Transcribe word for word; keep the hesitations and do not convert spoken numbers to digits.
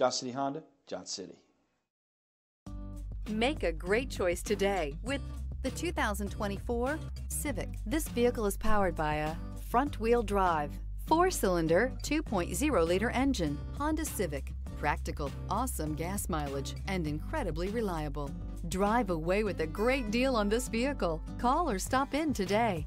Johnson City Honda, Johnson City. Make a great choice today with the two thousand twenty-four Civic. This vehicle is powered by a front-wheel drive, four-cylinder, two point oh liter engine. Honda Civic. Practical, awesome gas mileage, and incredibly reliable. Drive away with a great deal on this vehicle. Call or stop in today.